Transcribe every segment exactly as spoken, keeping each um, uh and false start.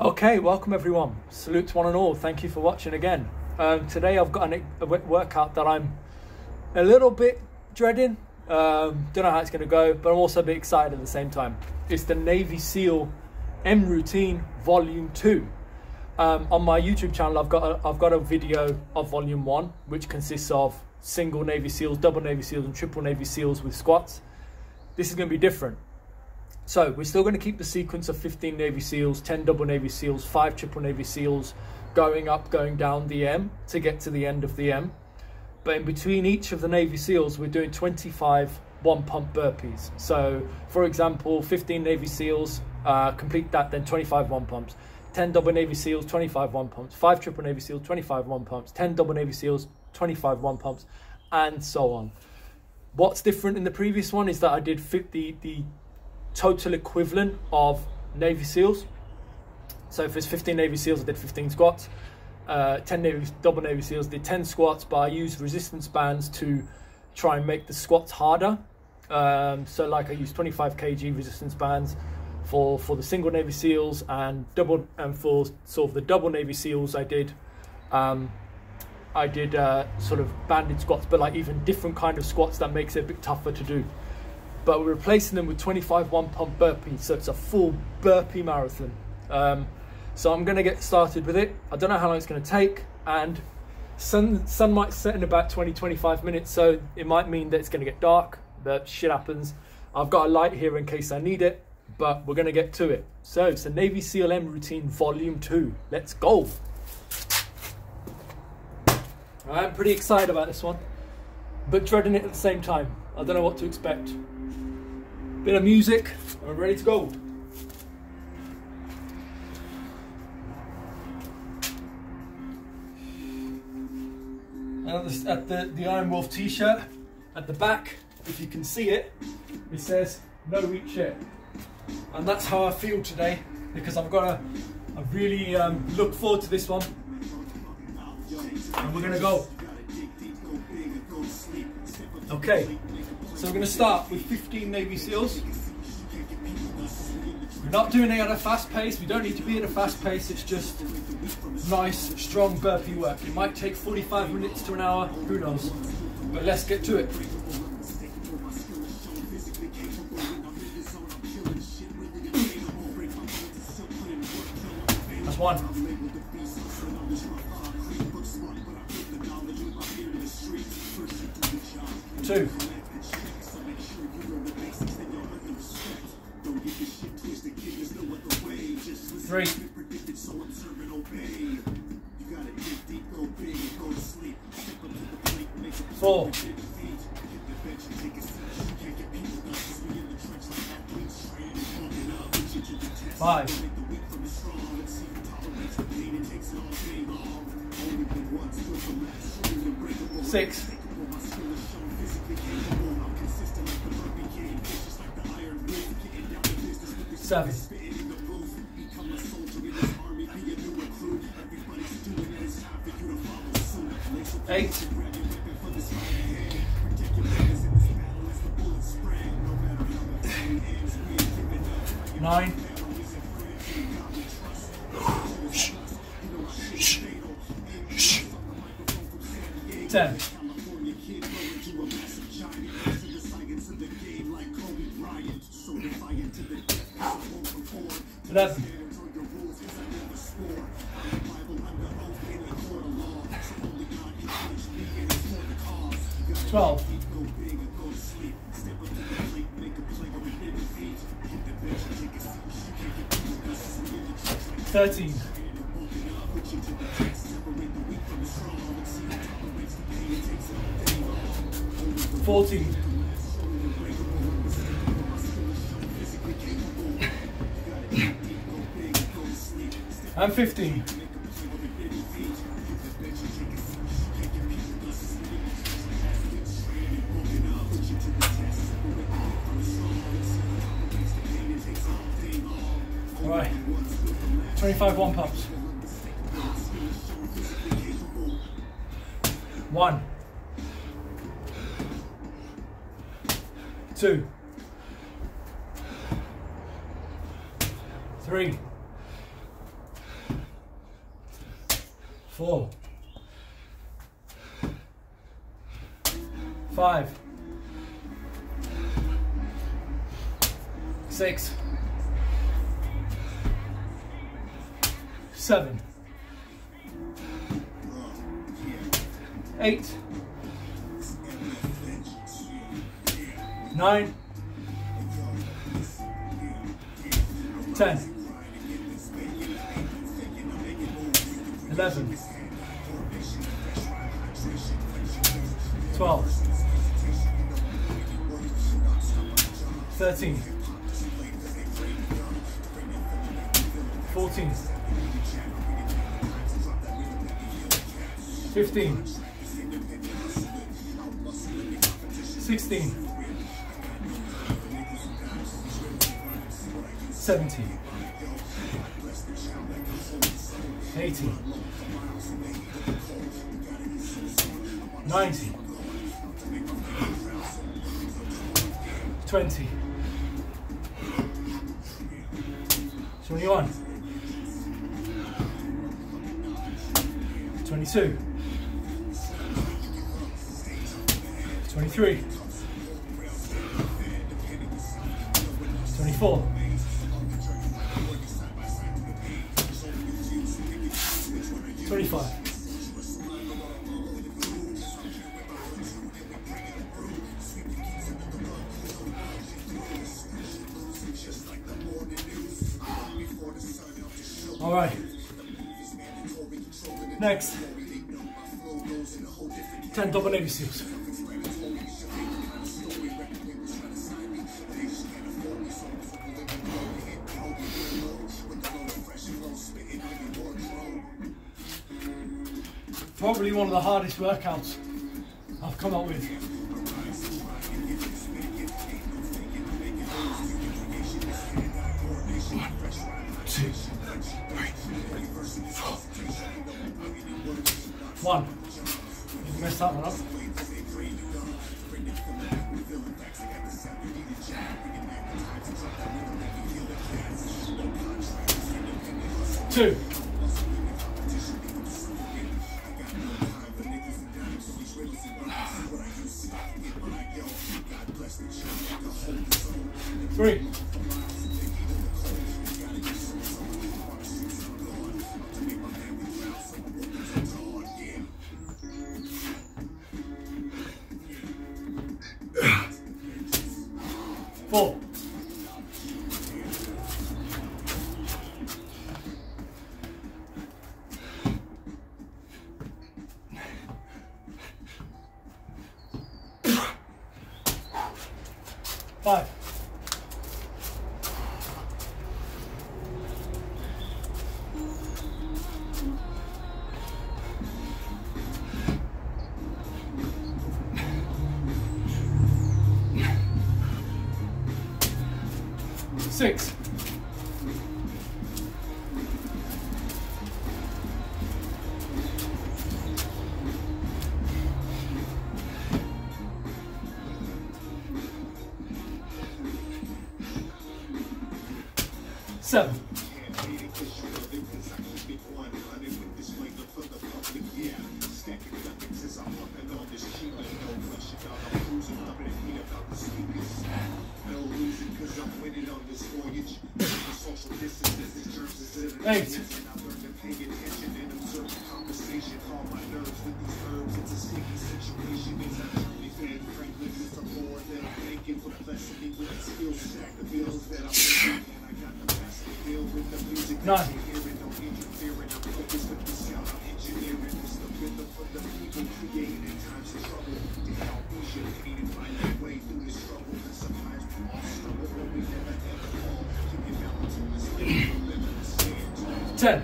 Okay, welcome everyone. Salute to one and all. Thank you for watching again. Um, today I've got an, a workout that I'm a little bit dreading. Um, don't know how it's going to go, but I'm also a bit excited at the same time. It's the Navy SEAL M Routine Volume two. Um, on my YouTube channel, I've got a, I've got a video of Volume one, which consists of single Navy SEALs, double Navy SEALs, and triple Navy SEALs with squats. This is going to be different. So we're still going to keep the sequence of fifteen Navy SEALs, ten double Navy SEALs, five triple Navy SEALs, going up, going down the M to get to the end of the M. But in between each of the Navy SEALs, we're doing twenty-five one-pump burpees. So for example, fifteen Navy SEALs, uh, complete that, then twenty-five one-pumps, ten double Navy SEALs, twenty-five one-pumps, five triple Navy SEALs, twenty-five one-pumps, ten double Navy SEALs, twenty-five one-pumps, and so on. What's different in the previous one is that I did fifty, the total equivalent of Navy SEALs. So if it's fifteen Navy SEALs, I did fifteen squats. Uh, ten Navy, double Navy SEALs did ten squats, but I used resistance bands to try and make the squats harder. Um, so like I used twenty-five kilogram resistance bands for, for the single Navy SEALs, and double, and for sort of the double Navy SEALs I did, um, I did uh, sort of banded squats, but like even different kind of squats that makes it a bit tougher to do. But we're replacing them with twenty-five one-pump burpees, so it's a full burpee marathon. Um, so I'm going to get started with it. I don't know how long it's going to take, and sun, sun might set in about twenty, twenty-five minutes, so it might mean that it's going to get dark, that shit happens. I've got a light here in case I need it, but we're going to get to it. So it's the Navy SEAL M Routine Volume two. Let's go. I'm pretty excited about this one, but dreading it at the same time. I don't know what to expect. Bit of music, and we're ready to go. And at the, at the, the Iron Wolf t-shirt, at the back, if you can see it, it says, "No eat shit." And that's how I feel today, because I've got a, I really um, look forward to this one. And we're gonna go. Okay, so we're going to start with fifteen Navy SEALs. We're not doing it at a fast pace. We don't need to be at a fast pace. It's just nice, strong burpee work. It might take forty-five minutes to an hour, who knows, but let's get to it. That's one. Two. Three. Four. Five. Six. Seven. Eight. Nine. Ten. eleven. twelve. thirteen. fourteen. And fifteen. All right, twenty-five one pumps. One. Two. Three. four, five, six, seven, eight, nine, ten. eleven, twelve, thirteen, fourteen, fifteen, sixteen, seventeen, eighteen, nineteen, twenty, twenty-one, twenty-two, twenty-three, twenty-four, twenty-five, all right, next, ten double Navy SEALs. Probably one of the hardest workouts I've come up with. One, two, three, four. One. You messed that one up. Two. Three. Four. Five. Six. Seven. Eight. Nine. Ten.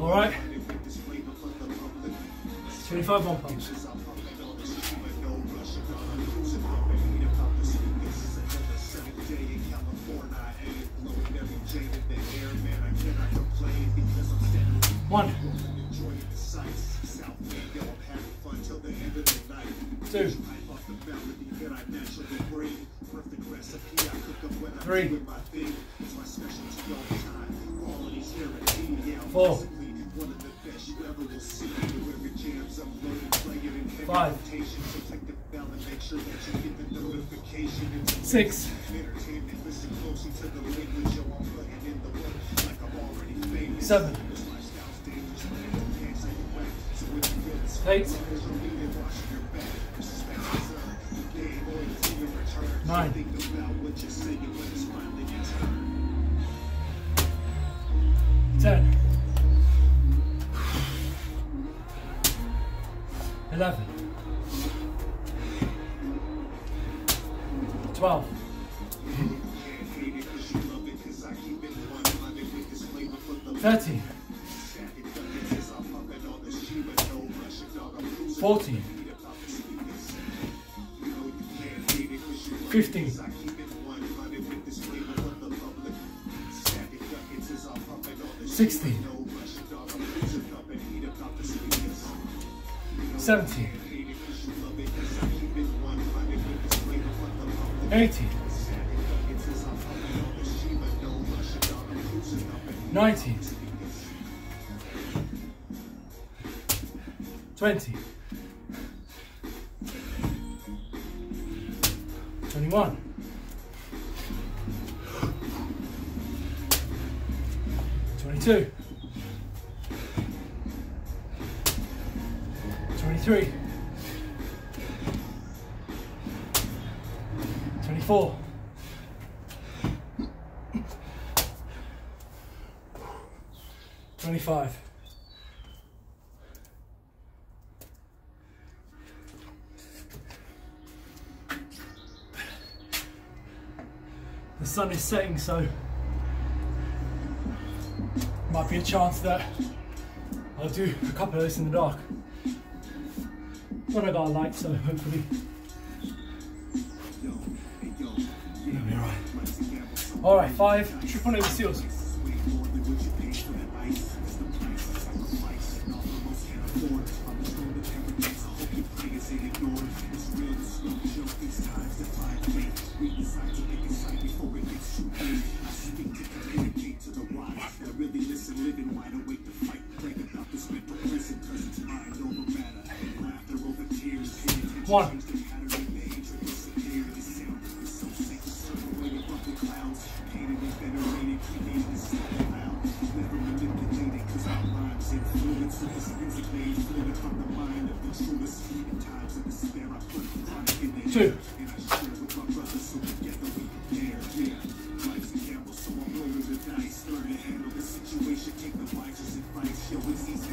All right, twenty-five more pumps. One. two, three, four, five, six, seven, eight, nine, ten, eleven, twelve, thirteen, fourteen, fifteen, sixteen, seventeen, eighteen, nineteen, twenty, twenty-one, twenty-two, twenty-three, twenty-four, twenty-five, the sun is setting, so might be a chance that I'll do a couple of those in the dark. But I got a light, so hopefully it'll be alright. Alright, five triple Navy SEALs. One, two, three, four, five. Life's a gamble, so I'm rolling the dice. Learn to handle the situation. Take the wisest advice. Show is easy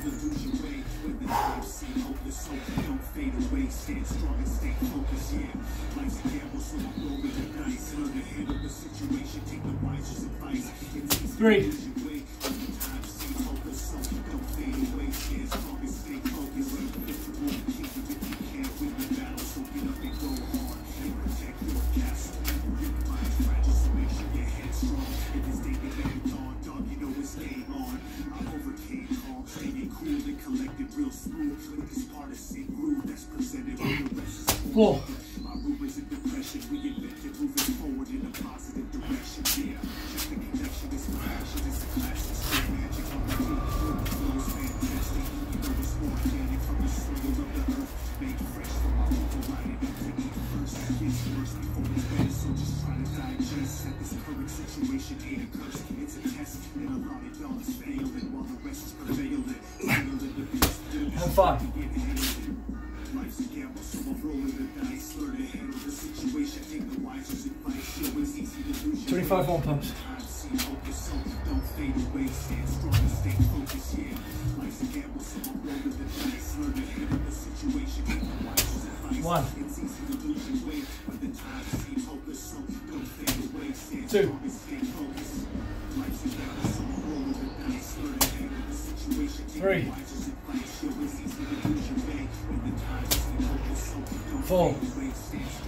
to lose. twenty-five on pumps. Don't fade away. Stand strong and stay focused. Yeah. Life's a gamble, so I'm rolling the dice. Learn to handle the situation. Take the wisest advice. One. It's easy to lose your way. But the time seems hopeless, so don't fade away. Stand strong and stay focused. Life's a gamble, so I'm rolling the dice. Learn to handle the situation. Take the wisest advice. Four, five, six,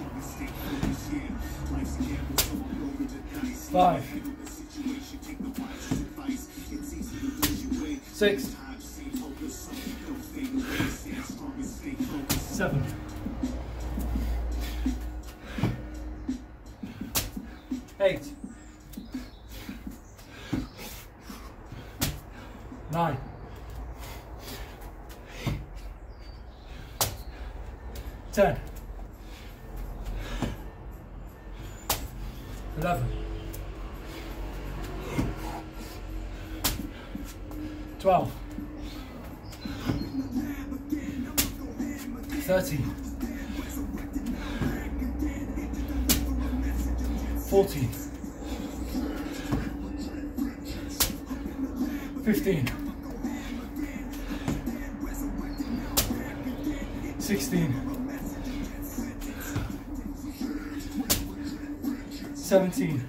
seven, nine, ten, eleven, twelve, thirteen, fourteen, fifteen, sixteen, seventeen,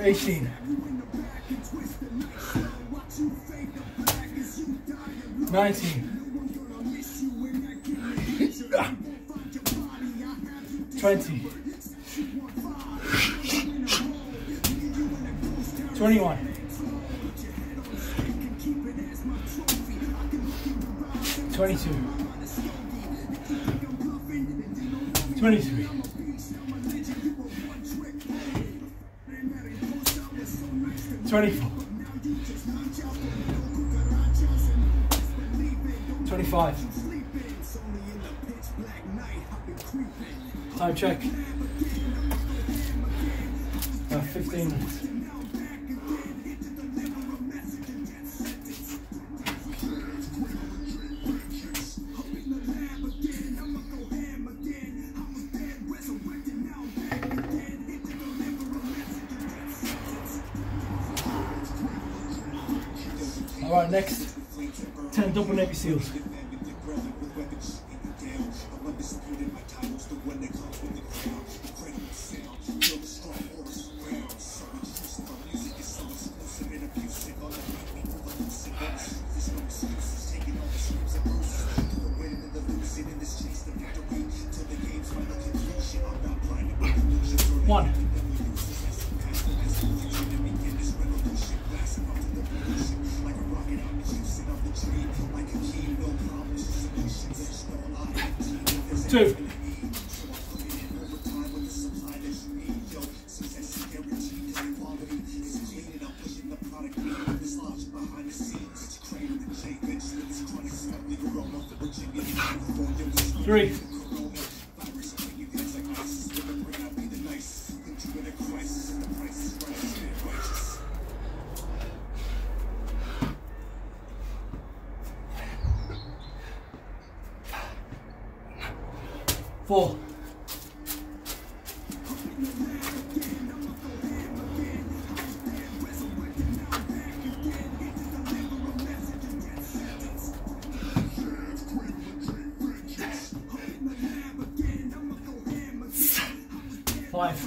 eighteen, nineteen, twenty, twenty-one, twenty-two, twenty-three, twenty-four, twenty-five. Time check. Uh, Fifteen minutes. All right, next ten double Navy SEALs. One. Two. Three. Four. Five.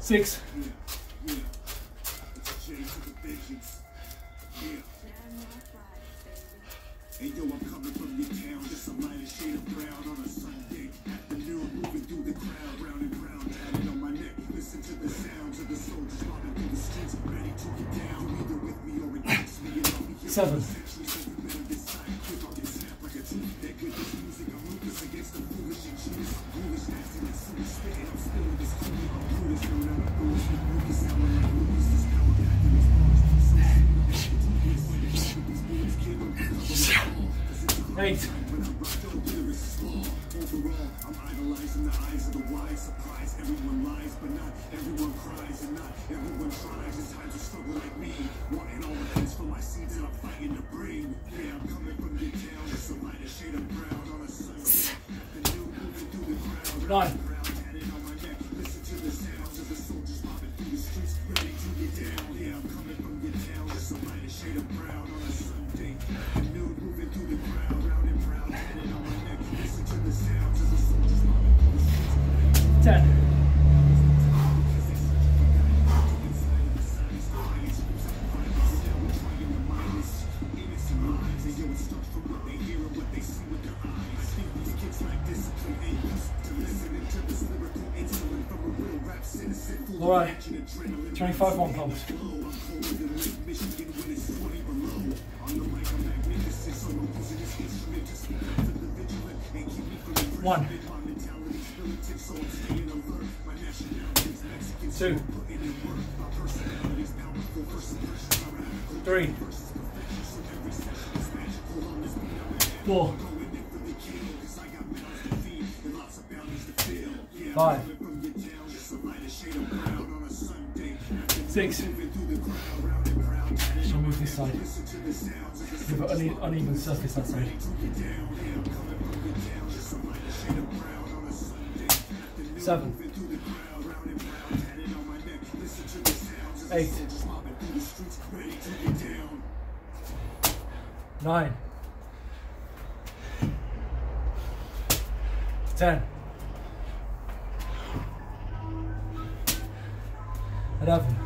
Six. Seven. Eight. Overall, I'm idolizing the eyes of the wise. Surprise, everyone lies, but not everyone cries, and not everyone tries. It's time to struggle like me, wanting all the things for my seeds that I'm fighting to bring. Yeah, I'm coming from the town, just a lighter shade of brown on a sunset. The new moving through the crowd, right tatted on my neck. Listen to the sounds of the soldiers popping through the streets, ready to get down. Yeah, I'm coming from the town, just a lighter shade of brown on a Sunday. The new moving through the crowd, round and proud, tatted on my neck. Listen to the sounds of the soldiers popping through the streets. Ten. Listen to All right, twenty-five one pumps. One, two, three, four, five, six. Shall move this side. We've got an uneven surface that side. Seven. Eight. Nine. Ten. Eleven.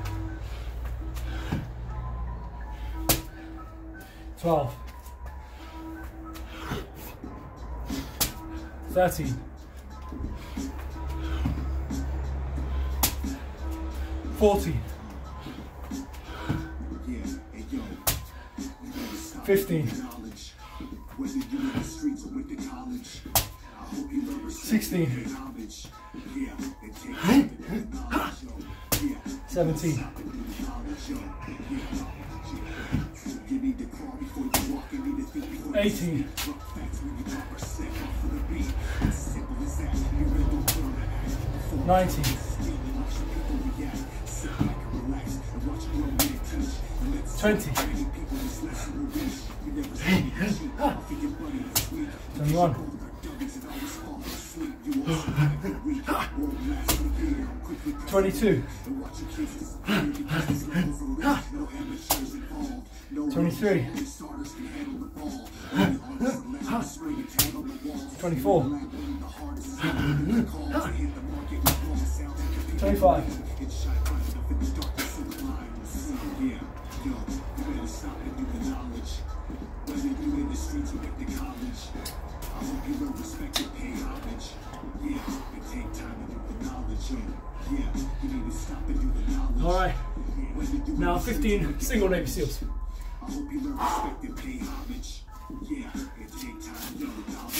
twelve, thirteen, fourteen, fifteen, sixteen, seventeen, eighteen, nineteen, twenty, twenty-one, twenty-two, twenty-three, twenty-four, twenty-five, all right, now fifteen single Navy SEALs. I hope you learn respect and pay homage. Yeah, it take time, yo. You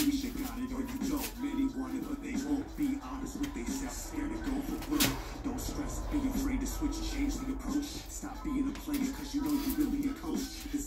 wish you got it or you don't. Many want it, but they won't be honest with themselves. Scared to go for real. Don't stress, be afraid to switch, change the approach. Stop being a player, cause you know you really a coach.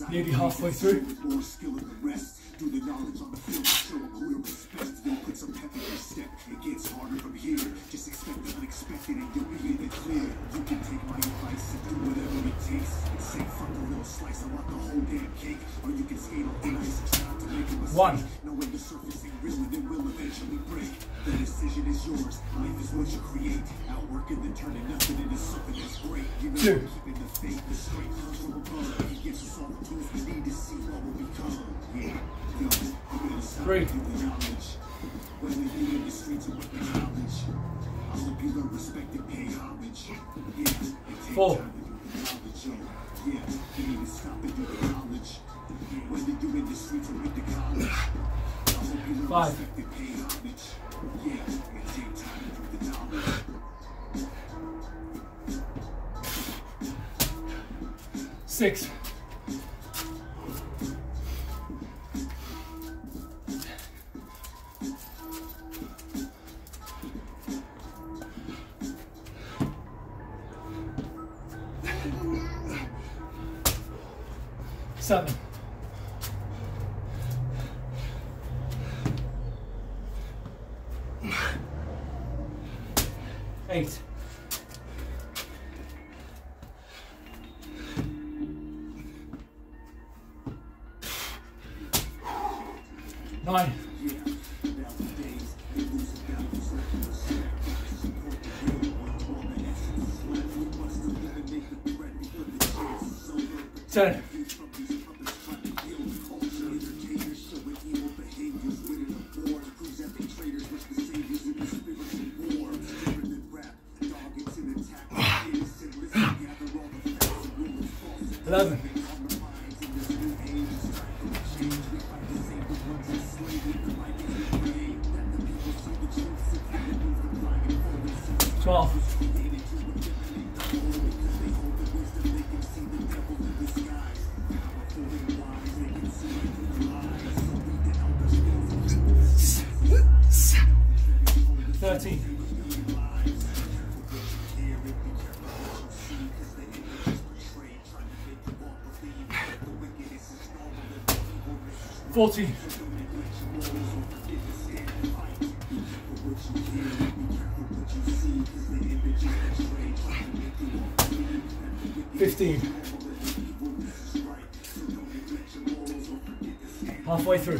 Nearly halfway through. With more skill than the rest. Do the knowledge on the field, show a clear respect. Don't put some pep in your step. It gets harder from here. Just expect the unexpected and you'll be in the clear. You can take my advice and do whatever it takes. It's safe from the little slice. I want the whole damn cake. Or you can skate on the ice and try to make a mistake. One. Knowing the surface ain't real and it will eventually break. The decision is yours. Life is what you create. Outworking and turning nothing into something that's great. You know, two. Keeping the faith, the straight comes from above. It gives us all the tools we need to see what will become. Yeah. Three. Four. Five. Six. Seven. Eight. Nine. Ten. eleven, twelve, thirteen. fourteen. fifteen. Halfway through.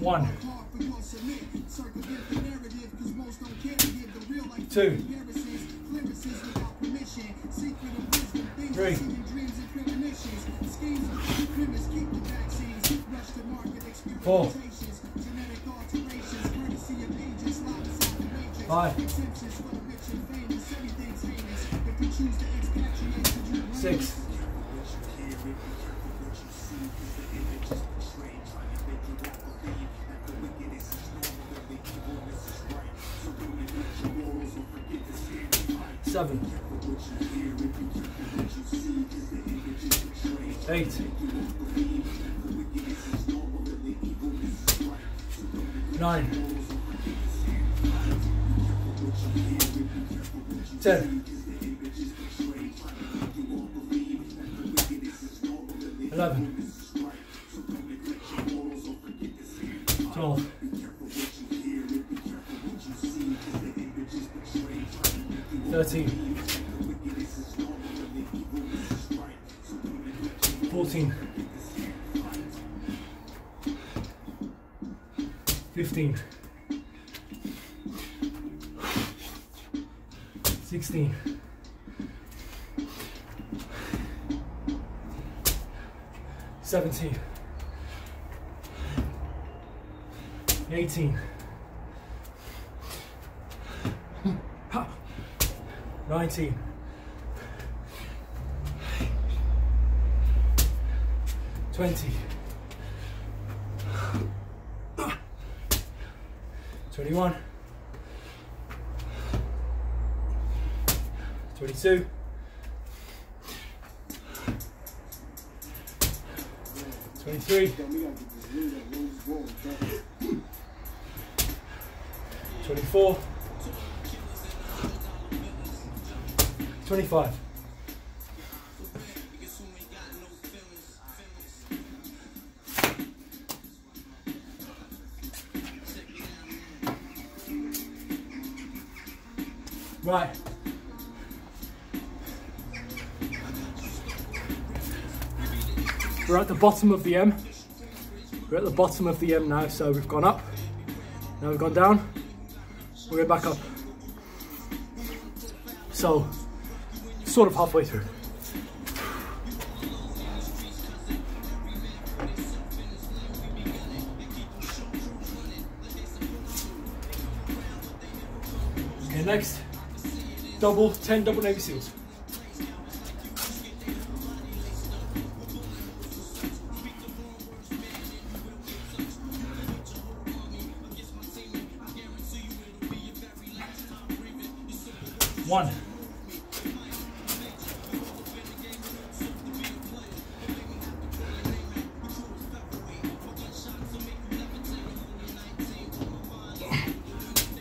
One. Two. Three. Four. Five. Six. Seven. Eight. Nine. Ten. Eleven. Twelve. thirteen. fourteen. fifteen. sixteen. seventeen. eighteen. nineteen. twenty. twenty-one. twenty-two. twenty-three. twenty-four. twenty-five. Right. We're at the bottom of the M. We're at the bottom of the M now, so we've gone up. Now we've gone down. We're back up. So, sort of halfway through. Okay, next, double, ten double Navy SEALs. One.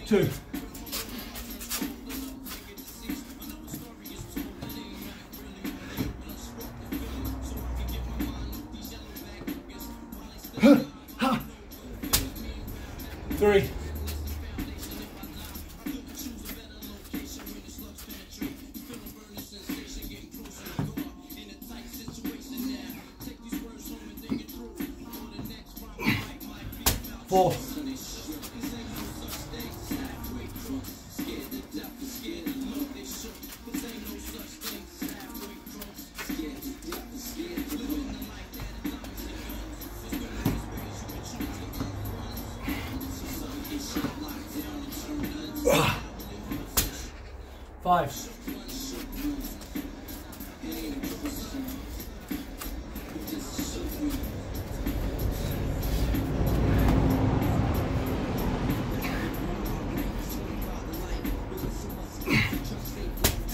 Two. Three. Four. Five.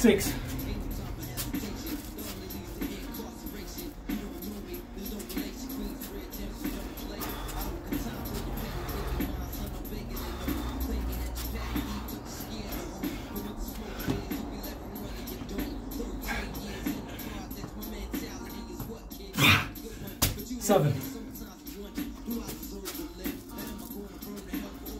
six, seven, eight,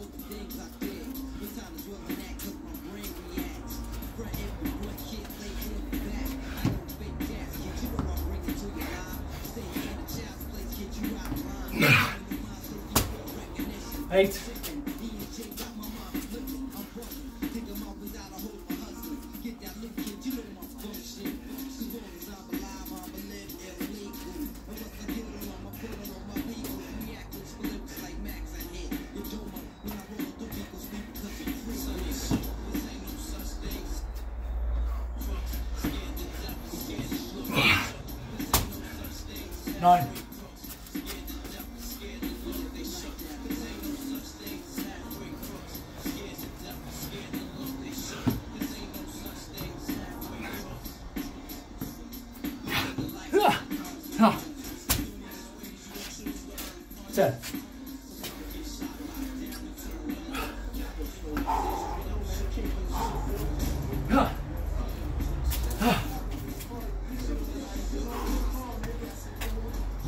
nine, ten,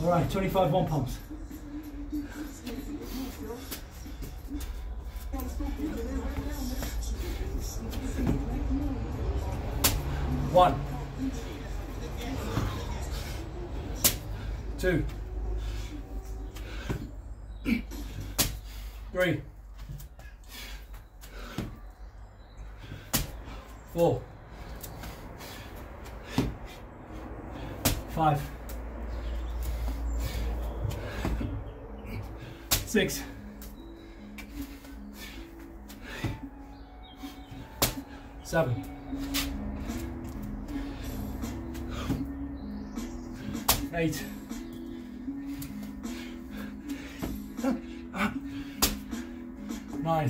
all right, twenty-five one pumps. One, two, three, four, five, six, seven, eight, nine,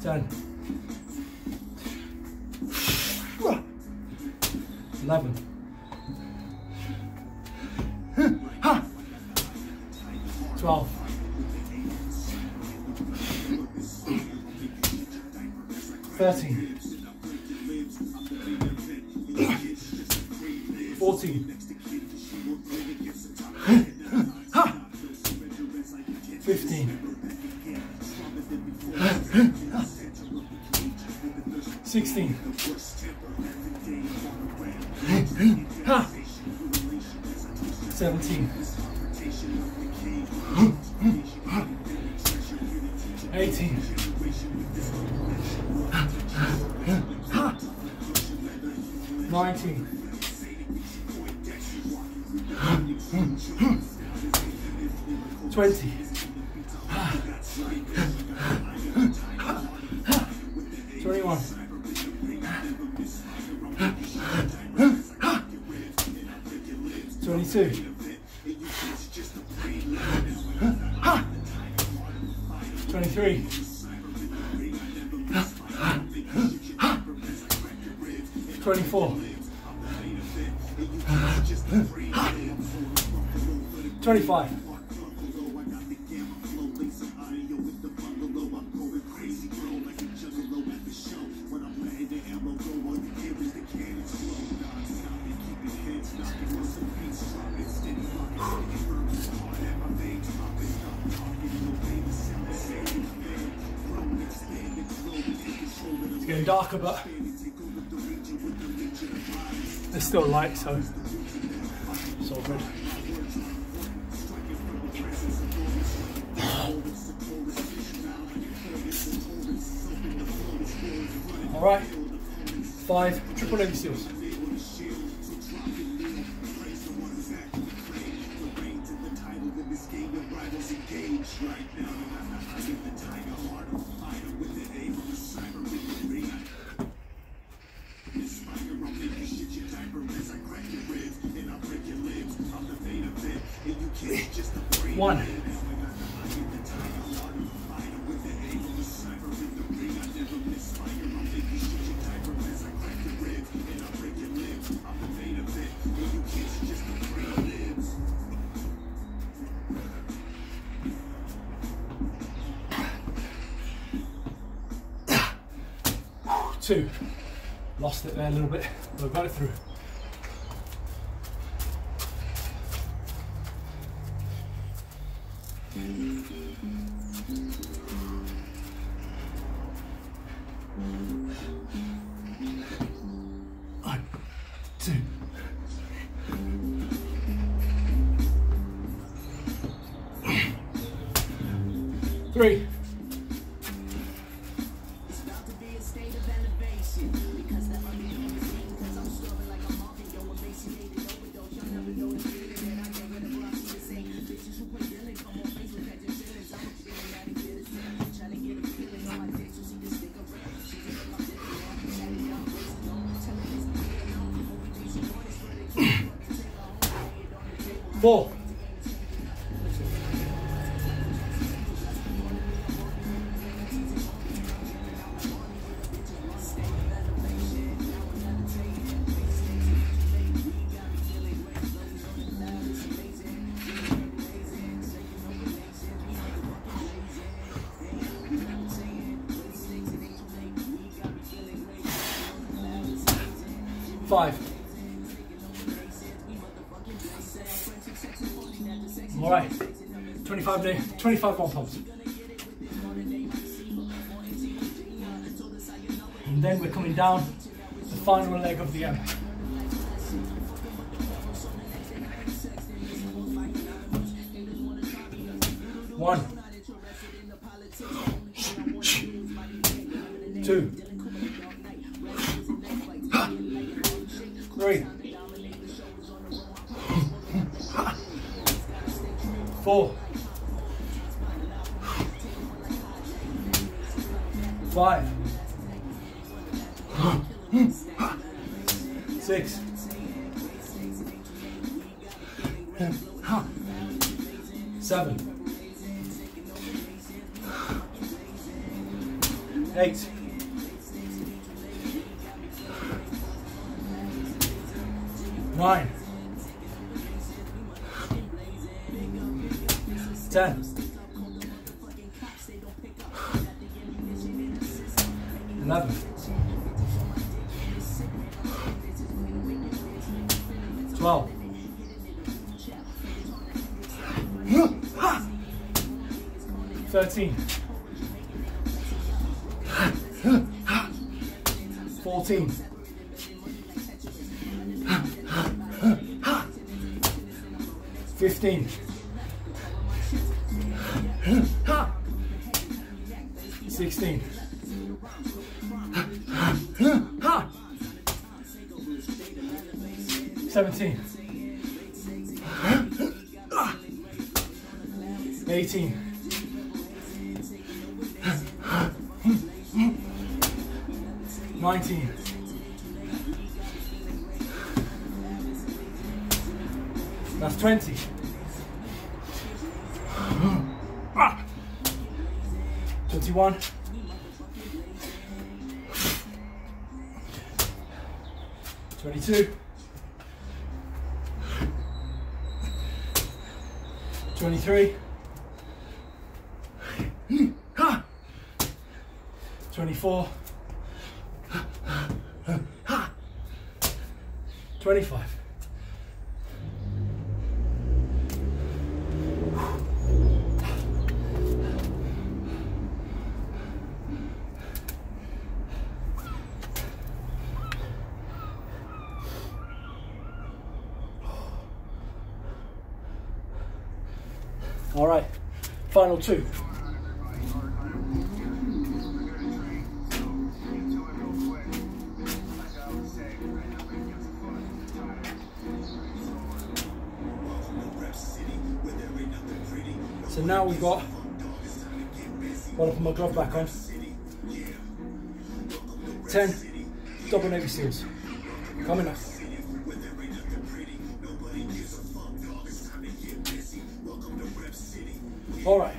ten, eleven, twelve, thirteen, fourteen, sixteen, seventeen, eighteen, nineteen, twenty, twenty-one, twenty-two, twenty-three, twenty-four, twenty-five, it's getting darker, but there's still light, so it's all good. All right, five triple Navy SEALs. One. two. Lost it there a little bit, but I got it through. One, two. Three. Four. Five. All right, twenty-five day, twenty-five one pumps. And then we're coming down the final leg of the M. One. Two. Three. Four, five, six, seven, eight, nine. ten, eleven, twelve, thirteen, fourteen, fifteen, sixteen, seventeen, eighteen, nineteen, that's twenty. twenty-one, twenty-two, twenty-three, twenty-four, twenty-five. All right, final two. So now we've got, well, I'll put my glove back on. ten double Navy SEALs, coming up. All right,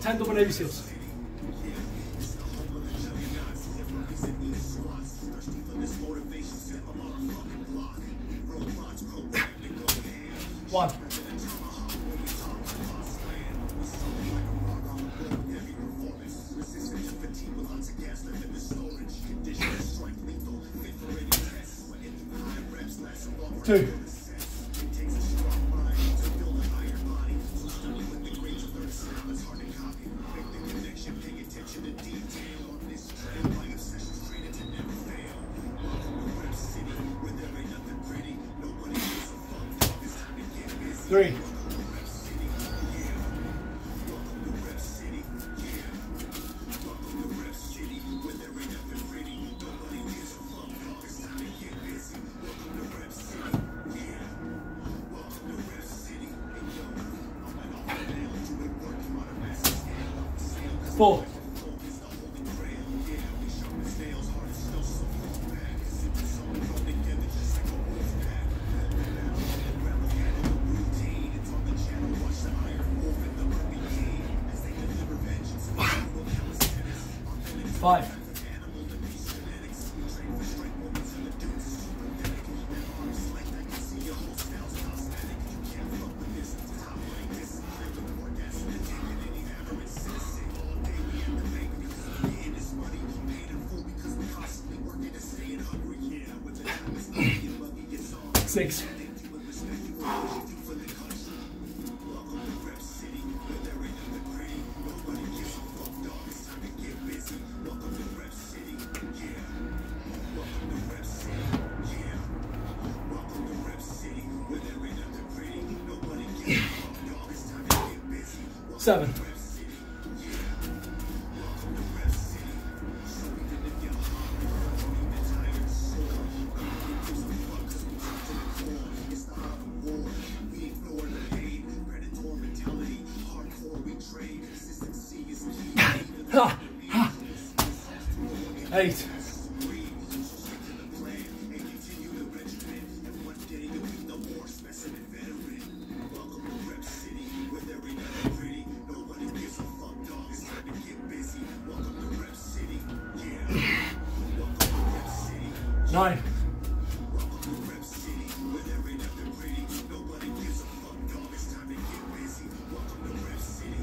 ten double Navy SEALs. One. two, three, four, five, six, seven,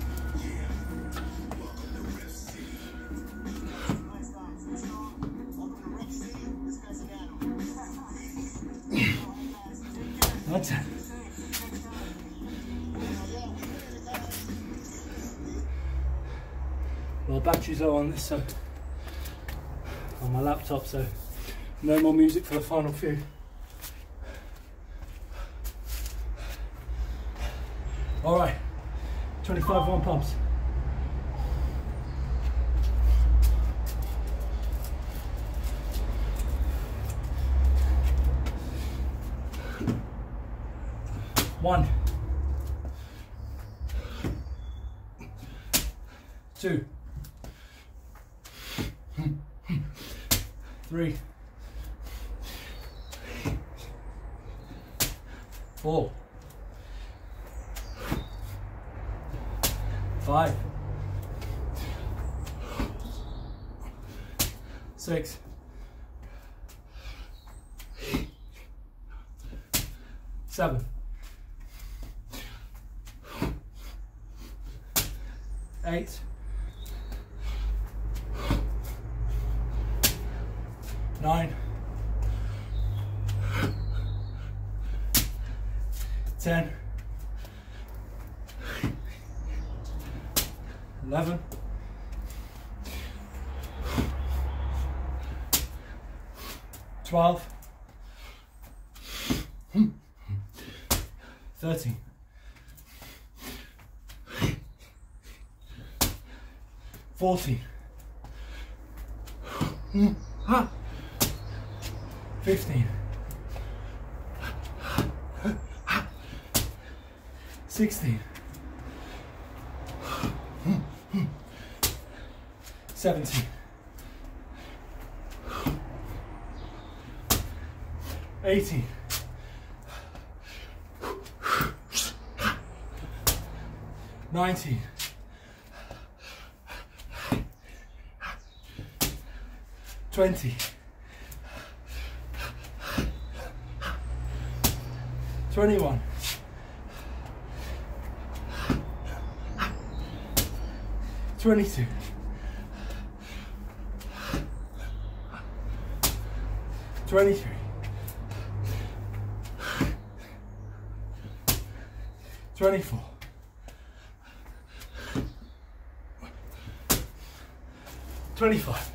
eight, nine, that's it. Well, batteries are on this, so on my laptop, so no more music for the final few. All right, twenty-five round pumps. One, two, three, four, five, six, seven, eight, nine, ten, eleven, twelve, thirteen, fourteen, fifteen, sixteen, seventeen, eighteen, nineteen, twenty, twenty-one, twenty-two, twenty-three, twenty-four. twenty-five.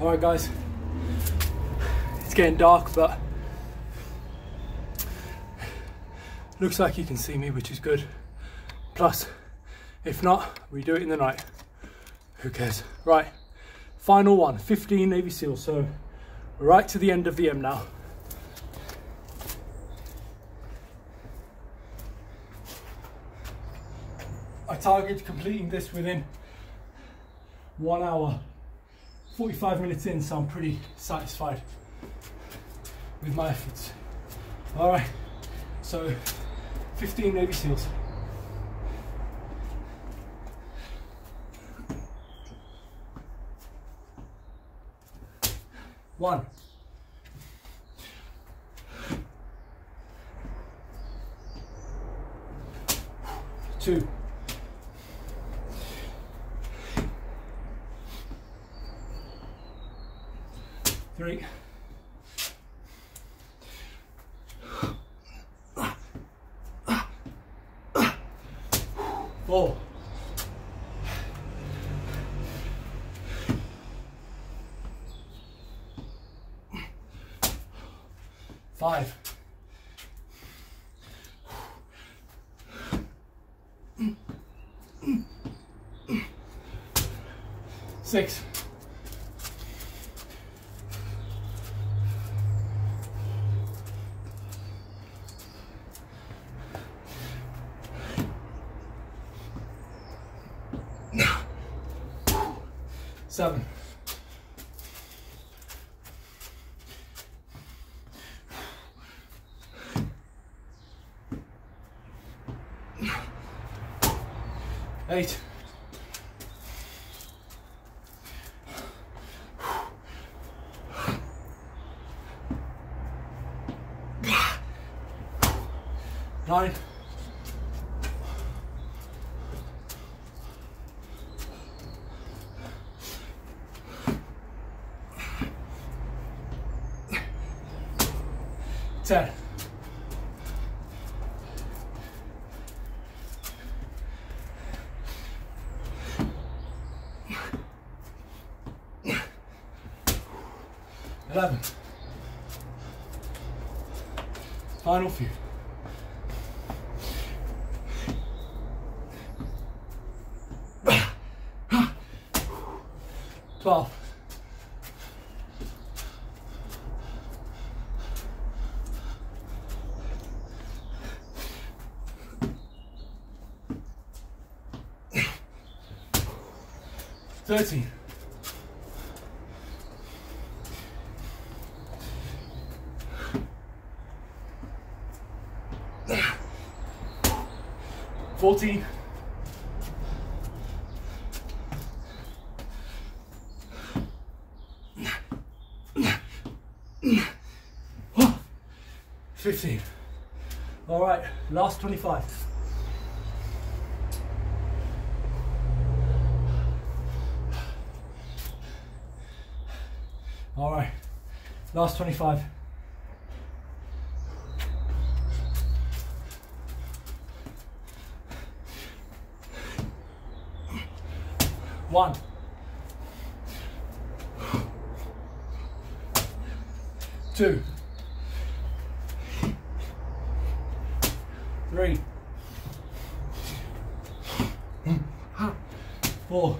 Alright guys, it's getting dark, but looks like you can see me, which is good. Plus, if not, we do it in the night. Who cares? Right, final one, fifteen Navy SEALs. So we're right to the end of the M now. I target completing this within one hour. forty-five minutes in, so I'm pretty satisfied with my efforts. All right, so fifteen Navy SEALs. One. Two. Three, four, five, six. Seven, eight, nine, ten, eleven, final few, twelve, thirteen, fourteen, fifteen. All right, last twenty-five. All right, last twenty-five. One. Two. Three. Four.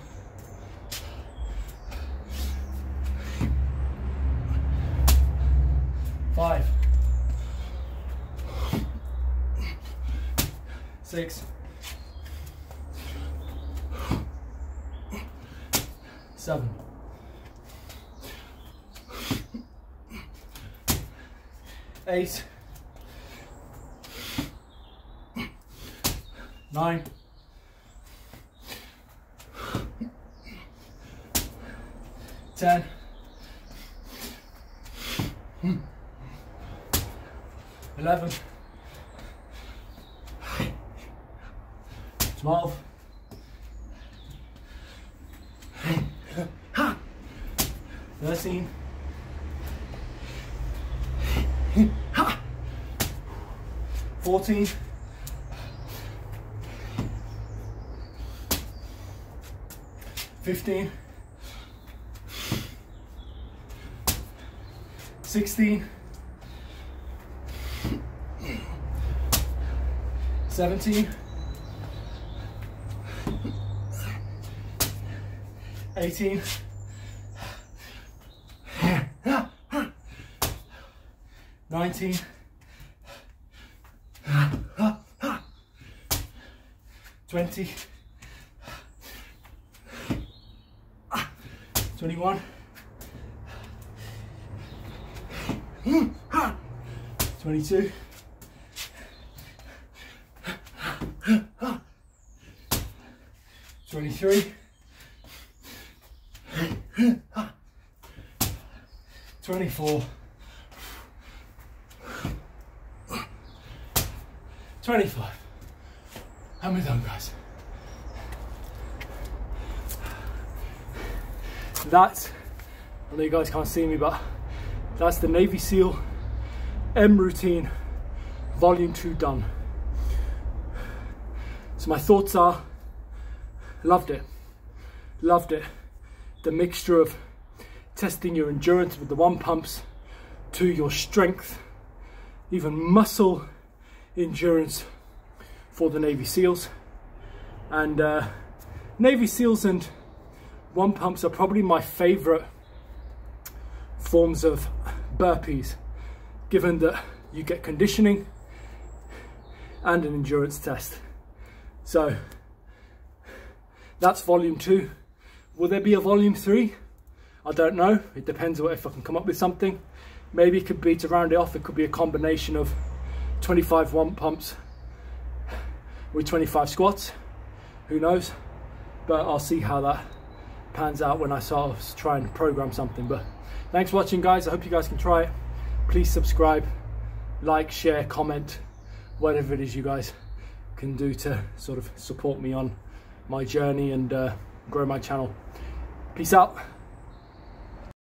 Five, six, seven, eight, nine, ten. eleven, twelve, Então assim. fourteen. fifteen. sixteen. seventeen. eighteen. nineteen. twenty. twenty-one. twenty-two. twenty-three. twenty-four. twenty-five. And we're done, guys. That's, I know you guys can't see me, but that's the Navy SEAL M Routine Volume two done. So my thoughts are, loved it, loved it. The mixture of testing your endurance with the one pumps to your strength, even muscle endurance for the Navy SEALs. And uh, Navy SEALs and one pumps are probably my favorite forms of burpees, given that you get conditioning and an endurance test. So that's volume two. Will there be a volume three? I don't know. It depends on if I can come up with something. Maybe it could be, to round it off, it could be a combination of twenty-five one pumps with twenty-five squats. Who knows? But I'll see how that pans out when I sort of try and program something. But thanks for watching, guys. I hope you guys can try it. Please subscribe, like, share, comment, whatever it is you guys can do to sort of support me on my journey and uh, grow my channel. Peace out.